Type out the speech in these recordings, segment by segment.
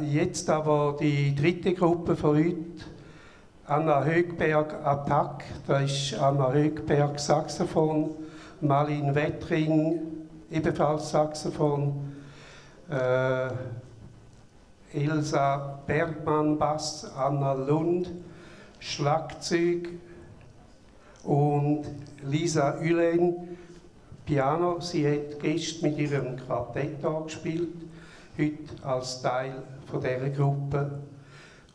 Jetzt aber die dritte Gruppe von heute, Anna Högberg Attack, da ist Anna Högberg Saxophon, Malin Wättring ebenfalls Saxophon, Elsa Bergmann Bass, Anna Lund Schlagzeug und Lisa Ullén Piano. Sie hat gestern mit ihrem Quartett gespielt, heute als Teil von dieser Gruppe.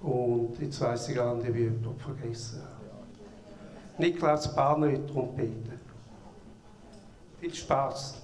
Und jetzt weiss ich gar nicht, wie ich jemanden vergessen habe. Niklas Barnö, Trompete. Viel Spaß!